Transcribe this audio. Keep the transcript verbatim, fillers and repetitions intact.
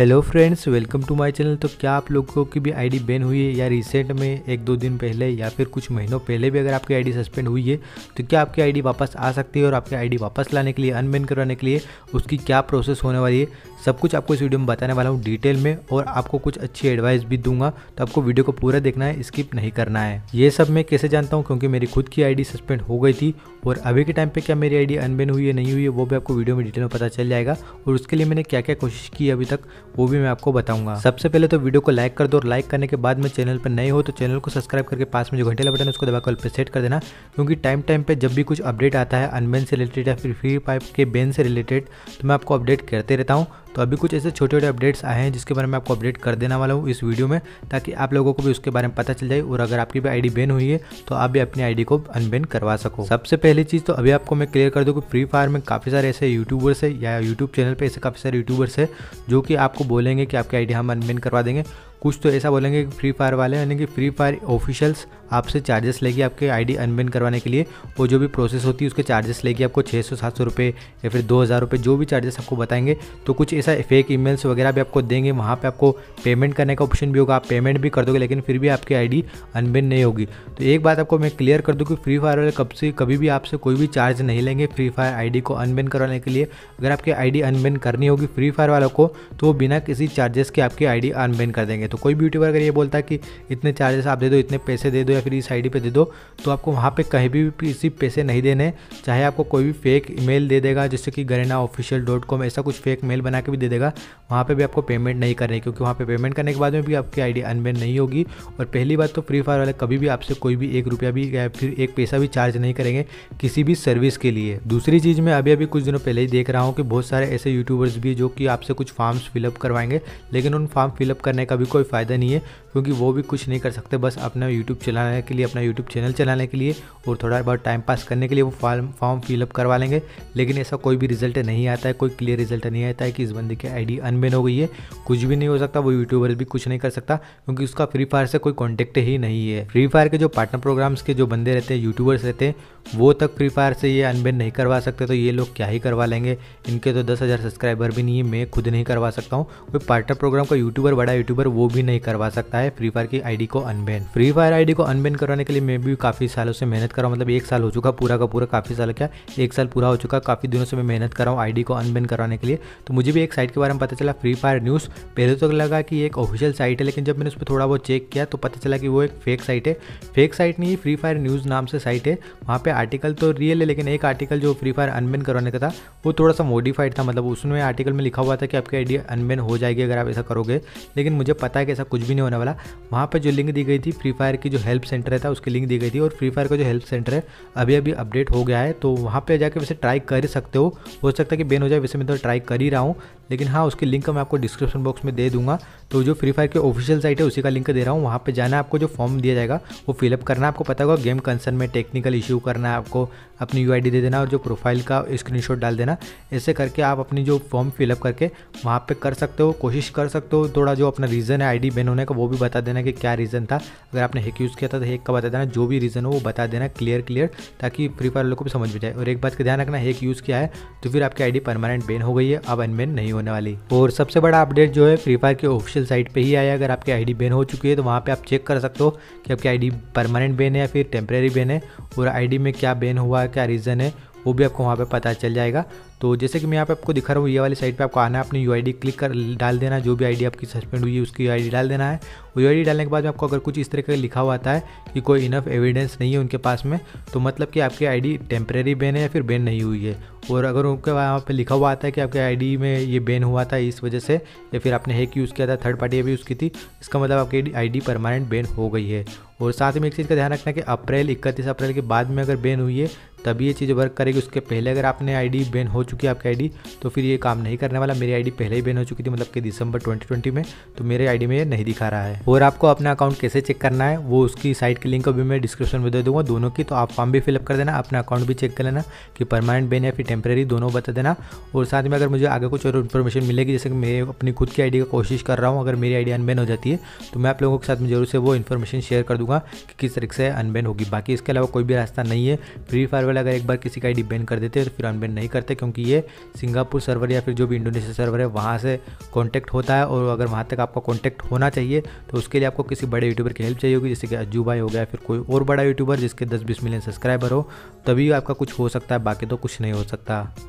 Hello friends, welcome to my channel. तो क्या आप लोगों की भी आईडी बैन हुई है या रिसेंट में एक दो दिन पहले या फिर कुछ महीनों पहले भी अगर आपकी आईडी सस्पेंड हुई है तो क्या आपकी आईडी वापस आ सकती है, और आपकी आईडी वापस लाने के लिए, अनबैन करवाने के लिए उसकी क्या प्रोसेस होने वाली है, सब कुछ आपको इस वीडियो में बताने वाला हूँ डिटेल में, और आपको कुछ अच्छी एडवाइस भी दूंगा। तो आपको वीडियो को पूरा देखना है, स्किप नहीं करना है। ये सब मैं कैसे जानता हूँ, क्योंकि मेरी खुद की आईडी सस्पेंड हो गई थी, और अभी के टाइम पे क्या मेरी आईडी अनबैन हुई है नहीं हुई है वो भी आपको वीडियो में डिटेल में पता चल जाएगा, और उसके लिए मैंने क्या क्या कोशिश की अभी तक वो भी मैं आपको बताऊंगा। सबसे पहले तो वीडियो को लाइक कर दो, और लाइक करने के बाद में चैनल पर नए हो तो चैनल को सब्सक्राइब करके पास में जो घंटे वाला बटन है उसको दबाकर पे सेट कर देना, क्योंकि टाइम टाइम पे जब भी कुछ अपडेट आता है अनबैन से रिलेटेड या फिर फ्री फायर के बैन से रिलेटेड तो मैं आपको अपडेट करते रहता हूँ। तो अभी कुछ ऐसे छोटे छोटे अपडेट्स आए हैं जिसके बारे में आपको अपडेट कर देने वाला हूँ इस वीडियो में, ताकि आप लोगों को भी उसके बारे में पता चल जाए, और अगर आपकी भी आईडी बैन हुई है तो आप भी अपनी आईडी को अनबैन करवा सको। सबसे पहली चीज़ तो अभी आपको मैं क्लियर कर दूँ कि फ्री फायर में काफ़ी सारे ऐसे यूट्यूबर्स है या यूट्यूब चैनल पर ऐसे काफ़ी सारे यूट्यूबर्स है जो कि आपको बोलेंगे कि आपकी आईडी हम अनबैन करवा देंगे। कुछ तो ऐसा बोलेंगे कि फ्री फायर वाले यानी कि फ्री फायर ऑफिशियल्स आपसे चार्जेस लेगी आपके आईडी अनबैन करवाने के लिए, और जो भी प्रोसेस होती है उसके चार्जेस लेगी आपको छः सौ सात सौ रुपये या फिर दो हज़ार रुपये, जो भी चार्जेस आपको बताएंगे। तो कुछ ऐसा फेक ईमेल्स वगैरह भी आपको देंगे, वहाँ पे आपको पेमेंट करने का ऑप्शन भी होगा, आप पेमेंट भी कर दोगे लेकिन फिर भी आपकी आईडी अनबैन नहीं होगी। तो एक बात आपको मैं क्लियर कर दूँ कि फ्री फायर वाले कब से कभी भी आपसे कोई भी चार्ज नहीं लेंगे फ्री फायर आईडी को अनबैन करवाने के लिए। अगर आपकी आईडी अनबैन करनी होगी फ्री फायर वालों को तो वो बिना किसी चार्जेस के आपकी आईडी अनबैन कर देंगे। तो कोई भी यूट्यूबर अगर ये बोलता है कि इतने चार्जेस आप दे दो, इतने पैसे दे दो या फिर इस आईडी पे दे दो, तो आपको वहाँ पे कहीं भी किसी पैसे नहीं देने। चाहे आपको कोई भी फेक ईमेल दे देगा जैसे कि गरेना ऑफिशियल डॉट कॉम ऐसा कुछ फेक मेल बना के भी दे देगा, वहाँ पे भी आपको पेमेंट नहीं करनी, क्योंकि वहाँ पे पेमेंट करने के बाद में भी आपकी आईडी अनबैन नहीं होगी। और पहली बात तो फ्री फायर वाले कभी भी आपसे कोई भी एक रुपया भी या फिर एक पैसा भी चार्ज नहीं करेंगे किसी भी सर्विस के लिए। दूसरी चीज़ मैं अभी अभी कुछ दिनों पहले ही देख रहा हूँ कि बहुत सारे ऐसे यूट्यूबर्स भी जो कि आपसे कुछ फॉर्म्स फिलअप करवाएंगे, लेकिन उन फॉर्म फिलअप करने का भी कोई फ़ायदा नहीं है, क्योंकि वो भी कुछ नहीं कर सकते। बस अपना यूट्यूब चलाने के लिए, अपना यूट्यूब चैनल चलाने के लिए और थोड़ा बहुत टाइम पास करने के लिए वो फॉर्म फॉर्म फिलअप करवा लेंगे, लेकिन ऐसा कोई भी रिजल्ट नहीं आता है, कोई क्लियर रिजल्ट नहीं आता है कि इस बंदे की आईडी अनबैन हो गई है। कुछ भी नहीं हो सकता, वो यूट्यूबर भी कुछ नहीं कर सकता, क्योंकि उसका फ्री फायर से कोई कॉन्टेक्ट ही नहीं है। फ्री फायर के जो पार्टनर प्रोग्राम्स के जो बंदे रहते हैं, यूट्यूबर्स रहते हैं, वो तक फ्री फायर से ये अनबैन नहीं करवा सकते, तो ये लोग क्या ही करवा लेंगे। इनके तो दस हज़ार सब्सक्राइबर भी नहीं है, मैं खुद नहीं करवा सकता हूँ, कोई पार्टनर प्रोग्राम का यूट्यूबर, बड़ा यूट्यूबर वो भी नहीं करवा सकता है फ्री फायर की आईडी को अनबैन। फ्री फायर आईडी को अनबैन करवाने के लिए मैं भी काफ़ी सालों से मेहनत कर रहा हूँ, मतलब एक साल हो चुका पूरा का पूरा, काफ़ी साल क्या एक साल पूरा हो चुका, काफ़ी दिनों से मैं मेहनत कर रहा हूँ आईडी को अनबैन करवाने के लिए। तो मुझे भी एक साइट के बारे में पता चला, फ्री फायर न्यूज़, पहले तो लगा कि एक ऑफिशियल साइट है, लेकिन जब मैंने उस पर थोड़ा बहुत चेक किया तो पता चला कि वो एक फेक साइट है। फेक साइट नहीं, फ्री फायर न्यूज़ नाम से साइट है, वहाँ पर आर्टिकल तो रियल है लेकिन एक आर्टिकल जो फ्री फायर अनबैन करवाने का था वो थोड़ा सा मॉडिफाइड था, मतलब उसमें आर्टिकल में लिखा हुआ था कि आपकी आईडी अनबैन हो जाएगी अगर आप ऐसा करोगे, लेकिन मुझे पता है कि ऐसा कुछ भी नहीं होने वाला। वहाँ पर जो लिंक दी गई थी फ्री फायर की, जो हेल्प सेंटर था उसकी लिंक दी गई थी, और फ्री फायर का जो हेल्प सेंटर है अभी अभी अपडेट हो गया है, तो वहाँ पे जाके वैसे ट्राई कर सकते हो। हो सकता है कि बैन हो जाए, वैसे मैं तो ट्राई कर ही रहा हूँ, लेकिन हाँ उसकी लिंक मैं आपको डिस्क्रिप्शन बॉक्स में दे दूंगा। तो जो फ्री फायर की ऑफिशियल साइट है उसी का लिंक दे रहा हूँ, वहाँ पे जाना, आपको जो फॉर्म दिया जाएगा वो फिलअप करना, आपको पता होगा गेम कंसर्न में टेक्निकल इशू करना है, आपको अपनी यू आई डी दे देना और जो प्रोफाइल का स्क्रीनशॉट डाल देना, ऐसे करके आप अपनी जो फॉर्म फिलअप करके वहाँ पर कर सकते हो, कोशिश कर सकते हो। थोड़ा जो अपना रीज़न है आई डी बैन होने का वो भी बता देना कि क्या रीज़न था, अगर आपने हैक यूज़ किया था तो हैक का बता देना, जो भी रीज़न हो वो बता देना क्लियर क्लियर, ताकि फ्री फायर लोगों को भी समझ में जाए। और एक बात का ध्यान रखना, हैक यूज़ किया है तो फिर आपकी आई डी परमानेंट बैन हो गई है, अब अनबैन नहीं होने वाली। और सबसे बड़ा अपडेट जो है फ्री फायर के ऑफिशियल साइट पे ही आया, अगर आपकी आईडी बैन हो चुकी है तो वहाँ पे आप चेक कर सकते हो कि आपकी आईडी परमानेंट बैन है या फिर टेम्परेरी बैन है, और आईडी में क्या बैन हुआ, क्या रीज़न है वो भी आपको वहाँ पे पता चल जाएगा। तो जैसे कि मैं यहाँ पे आपको दिखा रहा हूँ, ये वाली साइट पे आपको आना, अपनी यू आई डी क्लिक कर डाल देना, जो भी आईडी आपकी सस्पेंड हुई है उसकी यू आई डी डाल देना है। वो यू आई डी डालने के बाद में आपको अगर कुछ इस तरह का लिखा हुआ आता है कि कोई इनफ एविडेंस नहीं है उनके पास में, तो मतलब कि आपकी आई डी टेम्परेरी बैन है या फिर बैन नहीं हुई है। और अगर उनके वहाँ पर लिखा हुआ आता है कि आपके आई डी में ये बैन हुआ था इस वजह से, या फिर आपने हैक यूज़ किया था, थर्ड पार्टी भी यूज़ की थी, इसका मतलब आपकी आई डी परमानेंट बैन हो गई है। और साथ में एक चीज़ का ध्यान रखना कि अप्रैल इकतीस अप्रैल के बाद में अगर बैन हुई है तभी ये चीज़ वर्क करेगी, उसके पहले अगर आपने आईडी बैन हो चुकी है आपकी आईडी तो फिर ये काम नहीं करने वाला। मेरी आईडी पहले ही बैन हो चुकी थी, मतलब कि दिसंबर दो हज़ार बीस में, तो मेरे आईडी में ये नहीं दिखा रहा है। और आपको अपना अकाउंट कैसे चेक करना है वो उसकी साइट की लिंक अभी मैं डिस्क्रिप्शन में दे दूँगा दोनों की, तो आप फॉर्म भी फिलअप कर देना, अपना अकाउंट भी चेक कर लेना कि परमानेंट बैन या फिर टेम्प्रेरी, दोनों बता देना। और साथ में अगर मुझे आगे कुछ और इन्फॉर्मेशन मिलेगी, जैसे कि मैं अपनी खुद की आईडी का कोशिश कर रहा हूँ, अगर मेरी आईडी अनबैन हो जाती है तो मैं आप लोगों के साथ में जरूर से वो इन्फॉर्मेशन शेयर कर दूँगा कि किस तरीके से अनबैन होगी। बाकी इसके अलावा कोई भी रास्ता नहीं है, फ्री फायर वाले अगर एक बार किसी का आईडी बैन कर देते हैं तो फिर अनबैन नहीं करते, क्योंकि कि ये सिंगापुर सर्वर या फिर जो भी इंडोनेशिया सर्वर है वहाँ से कॉन्टैक्ट होता है। और अगर वहाँ तक आपका कॉन्टैक्ट होना चाहिए तो उसके लिए आपको किसी बड़े यूट्यूबर की हेल्प चाहिए होगी, जैसे कि अज्जू भाई हो गया फिर कोई और बड़ा यूट्यूबर जिसके दस बीस मिलियन सब्सक्राइबर हो, तभी आपका कुछ हो सकता है, बाकी तो कुछ नहीं हो सकता।